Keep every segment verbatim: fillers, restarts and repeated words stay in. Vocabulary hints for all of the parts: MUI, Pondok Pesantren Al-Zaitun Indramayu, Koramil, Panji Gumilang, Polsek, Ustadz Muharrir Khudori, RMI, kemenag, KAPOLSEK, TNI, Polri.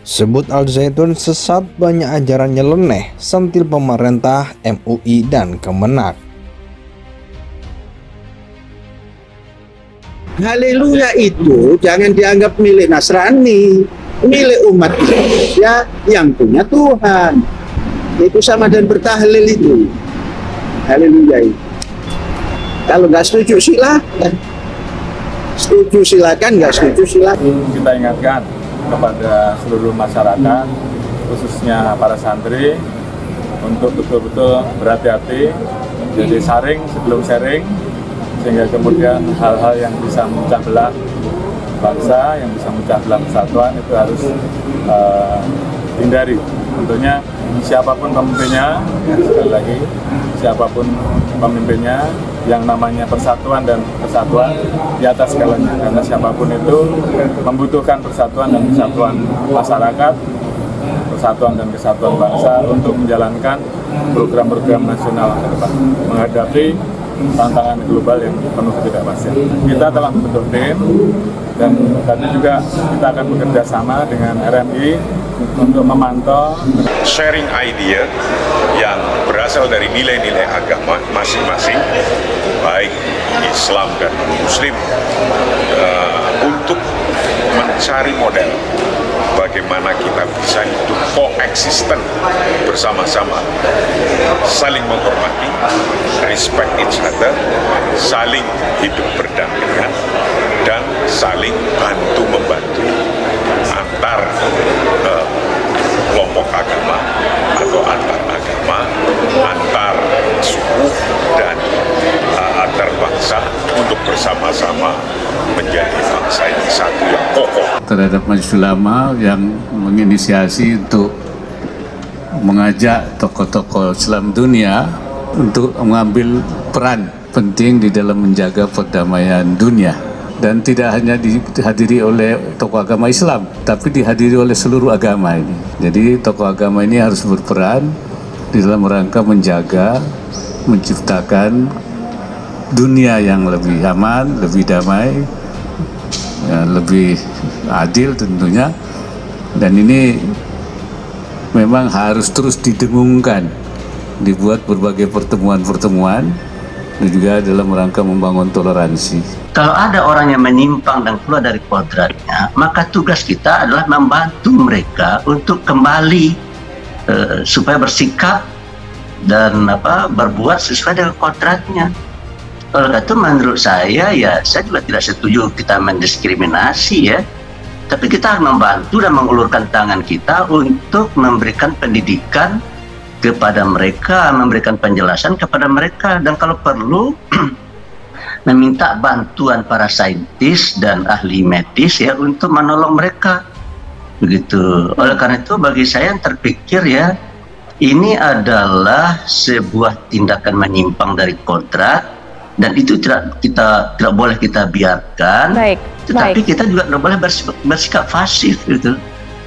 Sebut Al-Zaitun sesat, banyak ajaran nyeleneh, sentil pemerintah, M U I, dan kemenag. Haleluya itu jangan dianggap milik Nasrani, milik umat ya yang punya Tuhan. Itu sama dan bertahlil itu. Haleluya itu. Kalau nggak setuju silakan. Setuju silakan, nggak setuju silakan. Kita ingatkan kepada seluruh masyarakat, khususnya para santri, untuk betul-betul berhati-hati, jadi saring sebelum sharing, sehingga kemudian hal-hal yang bisa memecah belah bangsa, yang bisa memecah belah persatuan itu harus uh, hindari. Tentunya siapapun pemimpinnya, sekali lagi, siapapun pemimpinnya, yang namanya persatuan dan kesatuan di atas segalanya, karena siapapun itu membutuhkan persatuan dan kesatuan masyarakat, persatuan dan kesatuan bangsa untuk menjalankan program-program nasional ke depan, menghadapi tantangan global yang penuh ketidakpastian. Kita telah membentuk tim dan tadi juga kita akan bekerja sama dengan R M I untuk memantau sharing idea yang berasal dari nilai-nilai agama masing-masing, baik Islam dan Muslim, uh, untuk mencari model bagaimana kita bisa hidup koeksisten bersama-sama, saling menghormati, respect each other, saling hidup berdampingan, dan saling bantu-membantu antar uh, kelompok agama atau antar agama, antar suku, dan uh, antar bangsa untuk bersama-sama menjadi bangsa yang satu, yang kokoh. Terhadap Majelis Ulama yang menginisiasi untuk mengajak tokoh-tokoh Islam dunia untuk mengambil peran penting di dalam menjaga perdamaian dunia. Dan tidak hanya dihadiri oleh tokoh agama Islam, tapi dihadiri oleh seluruh agama ini. Jadi tokoh agama ini harus berperan di dalam rangka menjaga, menciptakan dunia yang lebih aman, lebih damai, ya, lebih adil tentunya. Dan ini memang harus terus didengungkan, dibuat berbagai pertemuan-pertemuan, juga dalam rangka membangun toleransi. Kalau ada orang yang menyimpang dan keluar dari kuadratnya, maka tugas kita adalah membantu mereka untuk kembali eh, supaya bersikap dan apa berbuat sesuai dengan kuadratnya. Kalau itu menurut saya, ya saya juga tidak setuju kita mendiskriminasi ya, tapi kita harus membantu dan mengulurkan tangan kita untuk memberikan pendidikan kepada mereka, memberikan penjelasan kepada mereka, dan kalau perlu meminta bantuan para saintis dan ahli medis ya untuk menolong mereka begitu. Oleh karena itu bagi saya yang terpikir ya ini adalah sebuah tindakan menyimpang dari kodrat dan itu tidak kita tidak boleh kita biarkan. Baik, tetapi baik. Kita juga tidak boleh bersikap, bersikap pasif gitu.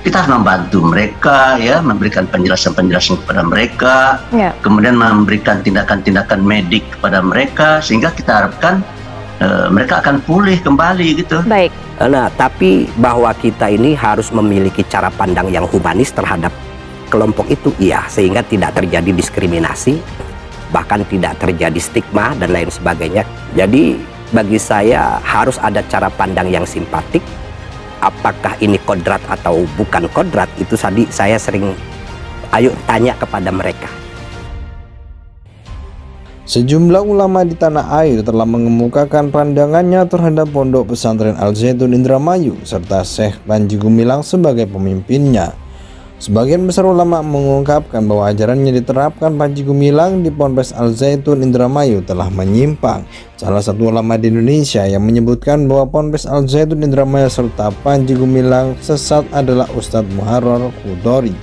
Kita harus membantu mereka, ya, memberikan penjelasan-penjelasan kepada mereka, ya. Kemudian memberikan tindakan-tindakan medik kepada mereka, sehingga kita harapkan uh, mereka akan pulih kembali gitu. Baik. Nah, tapi bahwa kita ini harus memiliki cara pandang yang humanis terhadap kelompok itu, iya, sehingga tidak terjadi diskriminasi, bahkan tidak terjadi stigma dan lain sebagainya. Jadi bagi saya harus ada cara pandang yang simpatik. Apakah ini kodrat atau bukan kodrat, itu tadi saya sering ayo tanya kepada mereka. Sejumlah ulama di tanah air telah mengemukakan pandangannya terhadap Pondok Pesantren Al-Zaitun Indramayu serta Syekh Panji Gumilang sebagai pemimpinnya. Sebagian besar ulama mengungkapkan bahwa ajaran yang diterapkan Panji Gumilang di Ponpes Al-Zaitun Indramayu telah menyimpang. Salah satu ulama di Indonesia yang menyebutkan bahwa Ponpes Al-Zaitun Indramayu serta Panji Gumilang sesat adalah Ustadz Muharrir Khudori.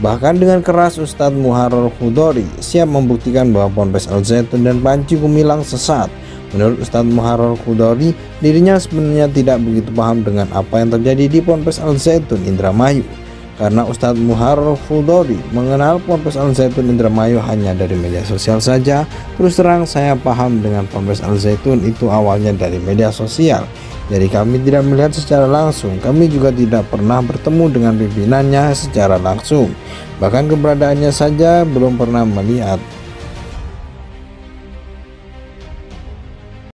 Bahkan dengan keras Ustadz Muharrir Khudori siap membuktikan bahwa Ponpes Al-Zaitun dan Panji Gumilang sesat. Menurut Ustadz Muharrir Khudori, dirinya sebenarnya tidak begitu paham dengan apa yang terjadi di Ponpes Al-Zaitun Indramayu. Karena Ustadz Muharrir Khudori mengenal Ponpes Al-Zaitun Indramayu hanya dari media sosial saja. Terus terang saya paham dengan Ponpes Al-Zaitun itu awalnya dari media sosial. Jadi kami tidak melihat secara langsung, kami juga tidak pernah bertemu dengan pimpinannya secara langsung. Bahkan keberadaannya saja belum pernah melihat.